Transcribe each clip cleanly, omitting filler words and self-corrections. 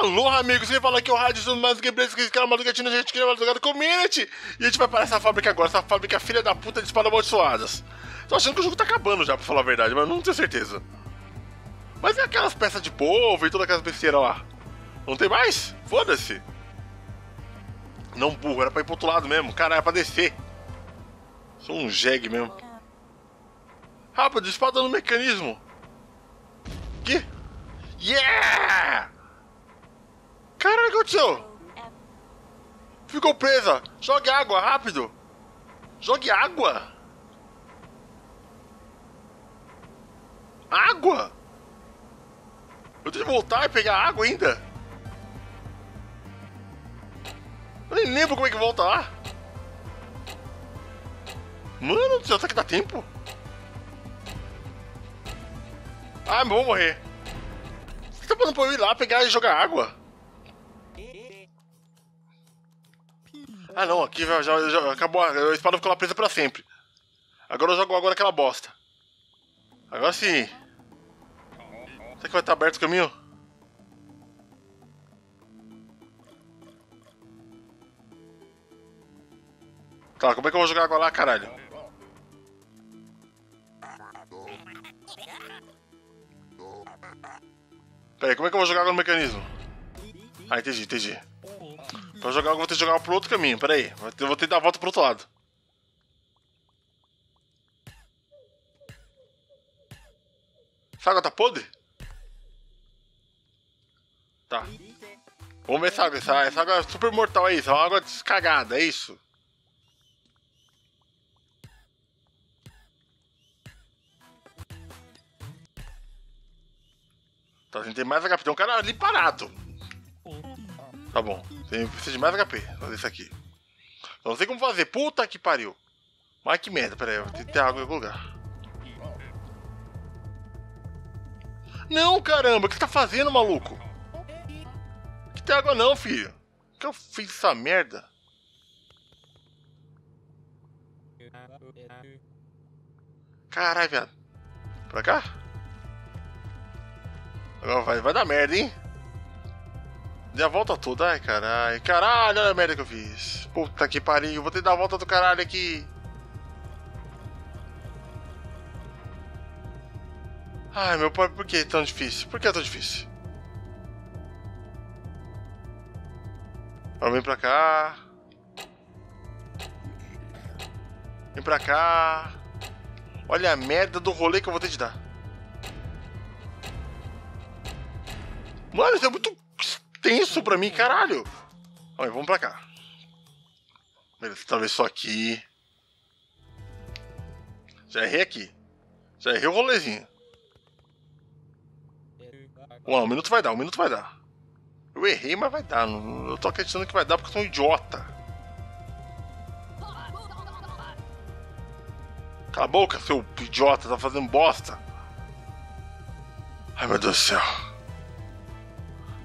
Alô, amigos, quem fala aqui é o Rádio Sul, mais do que Blaze, que esse cara é uma gatinha, a gente quer mais jogada com o Minute. E a gente vai parar essa fábrica agora, essa fábrica filha da puta de espadas amaldiçoadas. Tô achando que o jogo tá acabando já, pra falar a verdade, mas não tenho certeza. Mas é aquelas peças de polvo e toda aquelas besteiras lá. Não tem mais? Foda-se. Não, burro, era pra ir pro outro lado mesmo, caralho, era pra descer. Sou um jegue mesmo. Rápido, espada no mecanismo. Que? Yeah! Caralho, o que aconteceu? Ficou presa! Jogue água, rápido! Jogue água! Água? Eu tenho que voltar e pegar água ainda? Eu nem lembro como é que volta lá. Mano do céu, será que dá tempo? Ah, mas vou morrer. Você tá falando pra eu ir lá pegar e jogar água? Ah não, aqui já acabou, a espada ficou lá presa pra sempre. Agora eu jogo agora aquela bosta. Agora sim. Será que vai estar aberto o caminho? Tá, como é que eu vou jogar água lá, caralho? Peraí, como é que eu vou jogar água no mecanismo? Ah, entendi, entendi. Pra jogar água eu vou ter que jogar pro outro caminho, peraí. Eu vou ter que dar a volta pro outro lado. Essa água tá podre? Tá. Vamos ver essa água. Essa água é super mortal, é isso. É uma água descagada, é isso. Tá, tem mais HP. Tem um cara ali parado. Tá bom. Precisa de mais HP. Fazer isso aqui. Não sei como fazer. Puta que pariu. Mas que merda. Pera aí. Eu tenho que ter água em algum lugar. Não, caramba. O que você tá fazendo, maluco? Que tem água não, filho. Por que eu fiz essa merda? Caralho, viado. Pra cá? Agora vai dar merda, hein? Dei a volta toda. Ai, caralho. Caralho, olha a merda que eu fiz. Puta que pariu. Vou ter que dar a volta do caralho aqui. Ai, meu pai, por que é tão difícil? Por que é tão difícil? Agora vem pra cá. Vem pra cá. Olha a merda do rolê que eu vou ter de dar. Mano, isso é muito tenso pra mim, caralho. Olha, vamos pra cá. Beleza, talvez só aqui. Já errei aqui. Já errei o rolezinho. Uau, um minuto vai dar, um minuto vai dar. Eu errei, mas vai dar. Eu tô acreditando que vai dar porque eu sou um idiota. Cala a boca, seu idiota, tá fazendo bosta. Ai, meu Deus do céu.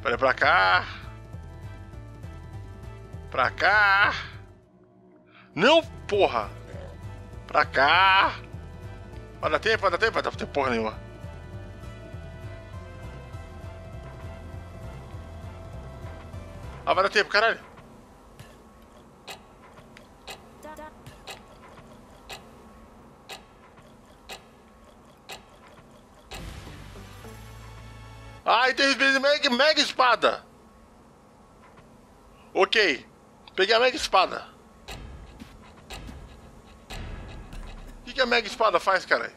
Olha pra cá. Pra cá. Não, porra. Pra cá. Vai dar tempo, vai dar tempo. Vai dar tempo porra nenhuma. Ah, vai dar tempo, caralho. Ah, tem mega espada. Ok. Peguei a mega espada. O que a mega espada faz, cara?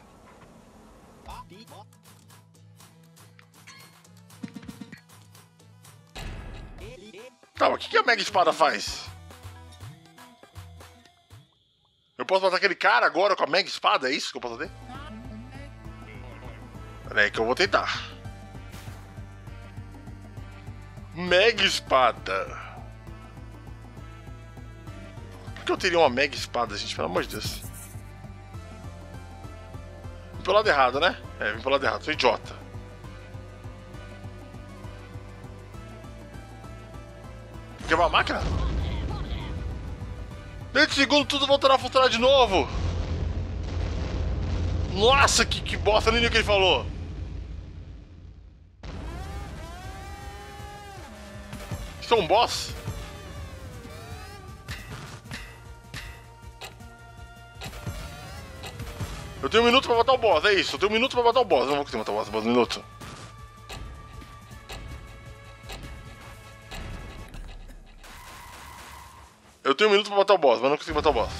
Tá, mas o que a mega espada faz? Eu posso matar aquele cara agora com a mega espada? É isso que eu posso fazer? Pera aí que eu vou tentar. Mega espada. Por que eu teria uma mega espada, gente? Pelo amor de Deus. Vim pro lado errado, né? É, vim pro lado errado. Sou idiota. Quebrar a máquina? Dentro de segundo, tudo voltará a funcionar de novo. Nossa, que bosta. Nem o que ele falou. sou um boss? Eu tenho um minuto pra matar o boss, é isso. Eu tenho um minuto pra matar o boss. Não vou conseguir matar o boss no minuto. Eu tenho um minuto pra matar o boss, mas não consigo matar o boss.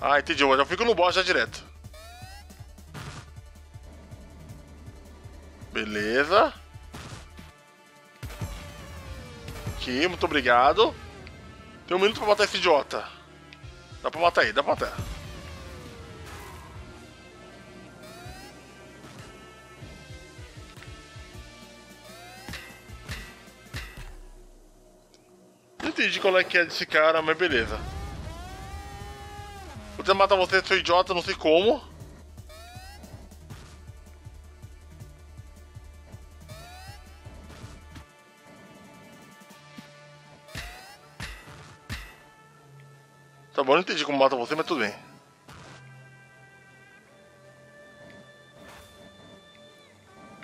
Ah, entendi. Eu já fico no boss já direto. Beleza. Aqui, muito obrigado. Tem um minuto pra matar esse idiota. Dá pra matar aí, dá pra matar. Não entendi qual é que é desse cara, mas beleza. Vou tentar matar você, seu idiota, não sei como. Tá bom, não entendi como mata você, mas tudo bem.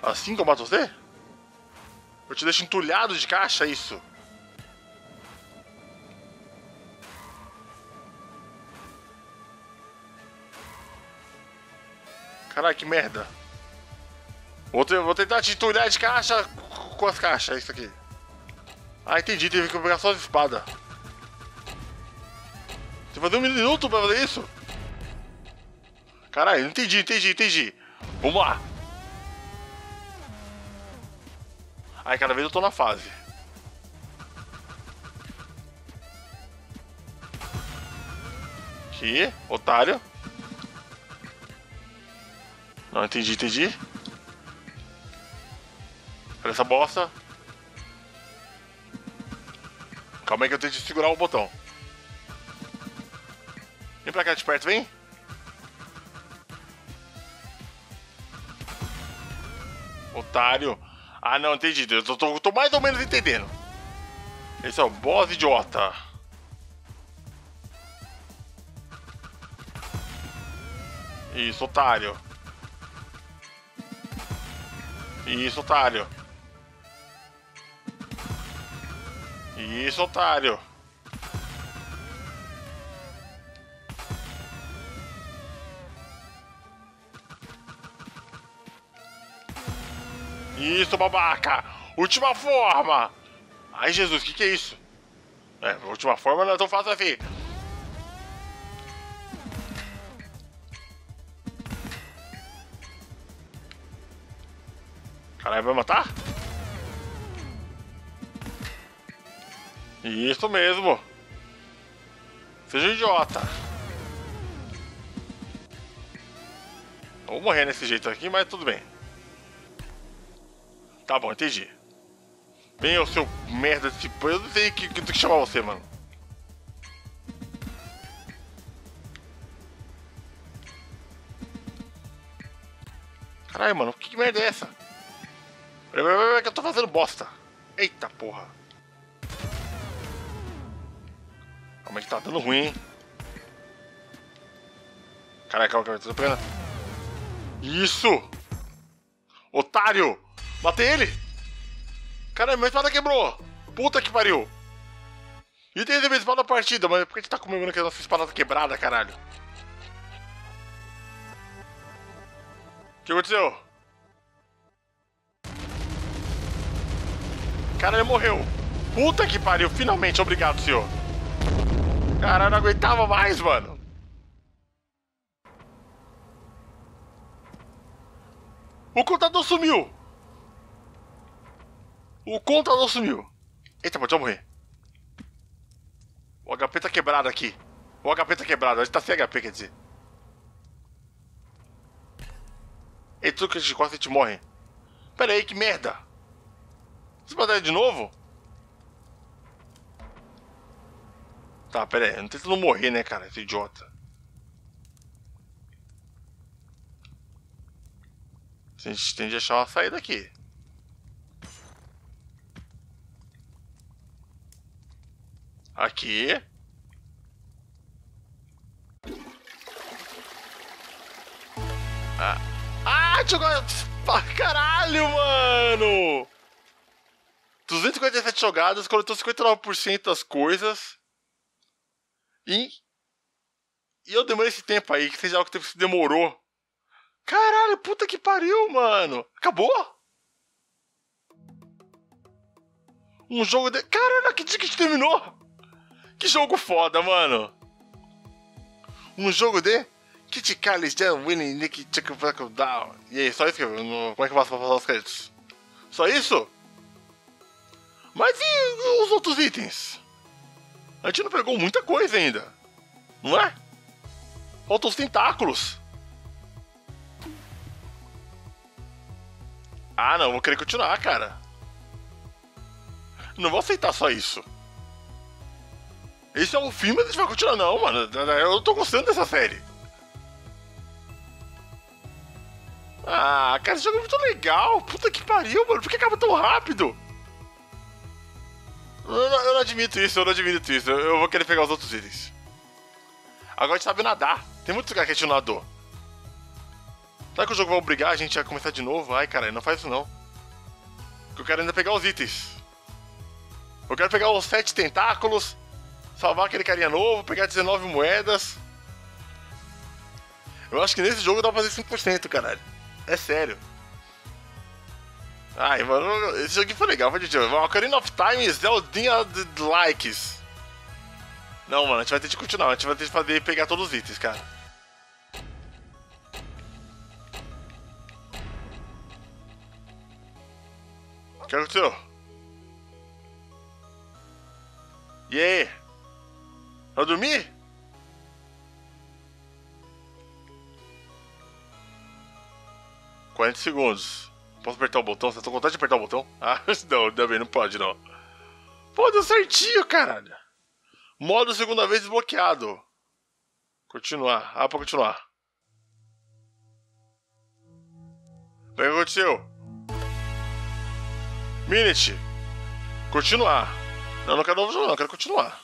Assim que eu mato você? Eu te deixo entulhado de caixa, isso? Caralho, que merda. Vou tentar te entulhar de caixa com as caixas, é isso aqui. Ah, entendi, teve que pegar só as espadas. Você vai fazer um minuto pra fazer isso? Caralho, entendi. Vamos lá. Ai, cada vez eu tô na fase. Aqui, otário. Não, entendi. Olha essa bosta. Calma aí que eu tento segurar o botão. Vem pra cá de perto, vem. Otário. Ah, não, entendi. Eu tô mais ou menos entendendo. Esse é o boss idiota. Isso, otário. Isso, otário. Isso, babaca! Última forma! Ai, Jesus, que é isso? É, última forma não é tão fácil assim. Caralho, vai matar? Isso mesmo! Seja um idiota! Eu vou morrer nesse jeito aqui, mas tudo bem. Tá bom, entendi. Vem, ô seu merda, tipo, eu não sei o que chamar você, mano. Caralho, mano, que merda é essa? Peraí, que eu tô fazendo bosta. Eita porra. Calma aí que tá dando ruim, hein. Caralho, calma, tô pegando. Isso! Otário! Matei ele! Caramba, minha espada quebrou! Puta que pariu! E tem minha espada da partida, mas por que a gente tá comemorando que a nossa espada tá quebrada, caralho? O que aconteceu? Caralho, morreu! Puta que pariu! Finalmente, obrigado, senhor! Caralho, não aguentava mais, mano! O contador sumiu! O contador sumiu. Eita, pode morrer. O HP tá quebrado aqui. O HP tá quebrado. A gente tá sem HP, quer dizer. Eita, tudo que a gente corta, a gente morre. Pera aí, que merda. Você pode dar de novo? Tá, pera aí. Eu não tento não morrer, né, cara? Esse idiota. A gente tem que achar uma saída aqui. Aqui. Ah, caralho, mano! 247 jogadas, coletou 59% das coisas. E eu demorei esse tempo aí, que seja o que tempo se demorou. Caralho, puta que pariu, mano. Acabou? Um jogo de... Caralho, que dia que a gente terminou? Que jogo foda, mano. Um jogo de... Kit Carlos, Jan, Winnie, Nick, Chuck, Black, Down. E aí, só isso que eu... Como é que eu faço pra passar os créditos? Só isso? Mas e os outros itens? A gente não pegou muita coisa ainda, não é? Faltam os tentáculos. Ah, não, vou querer continuar, cara. Não vou aceitar só isso. Esse é um filme, mas a gente vai continuar, não, mano. Eu tô gostando dessa série. Ah, cara, esse jogo é muito legal. Puta que pariu, mano. Por que acaba tão rápido? Eu não admito isso, eu não admito isso. Eu vou querer pegar os outros itens. Agora a gente sabe nadar. Tem muito lugar que a gente não nadou. Será que o jogo vai obrigar a gente a começar de novo? Ai, cara, não faz isso não. Eu quero ainda pegar os itens. Eu quero pegar os 7 tentáculos. Salvar aquele carinha novo. Pegar 19 moedas. Eu acho que nesse jogo dá pra fazer 5%, caralho. É sério. Ai, mano, esse joguinho foi legal, foi divertido. Ocarina of Time e Zeldinha de likes. Não, mano, a gente vai ter de continuar, a gente vai ter de fazer pegar todos os itens, cara. O que aconteceu? E aí? Vai dormir? "40 segundos. Posso apertar o botão? Você tá com vontade de apertar o botão? Ah, não, também não pode, não. Pô, deu certinho, caralho. Modo segunda vez desbloqueado. Continuar. Ah, pra continuar. O que aconteceu? Minute. Continuar. Não, não quero novo jogo, não. Quero continuar.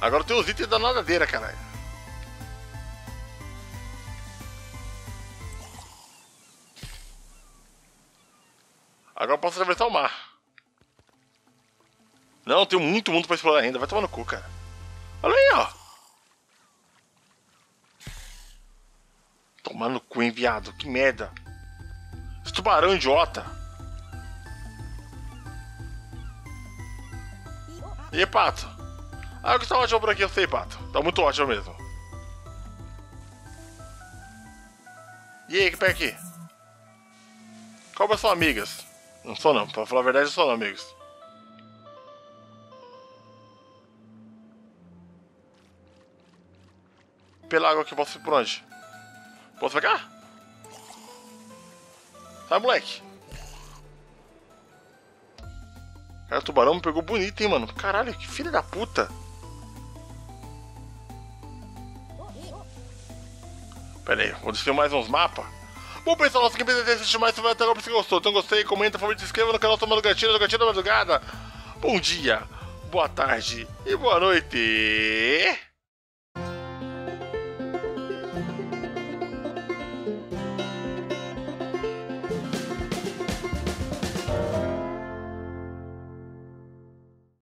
Agora tem os itens da nadadeira, caralho. Agora eu posso atravessar o mar. Não, tem muito mundo pra explorar ainda. Vai tomar no cu, cara. Olha aí, ó. Tomar no cu, hein, viado. Que merda. Esse tubarão idiota. E aí, pato? Ah, o que tá ótimo por aqui, eu sei, pato. Tá muito ótimo mesmo. E aí, que pega aqui? Cobras são amigas. Não sou não, pra falar a verdade eu sou não, amigos. Pela água aqui eu posso ir por onde? Posso pra cá? Sai, moleque. Cara, o tubarão me pegou bonito, hein, mano. Caralho, que filho da puta. Pera aí, vou descer mais uns mapas. Bom, pessoal, nossa equipe de assistir mais, se vai até agora, se gostou. Então gostei, comenta, se inscreva no canal Tomando Gatilho, do Gatilho da Madrugada. Bom dia, boa tarde e boa noite.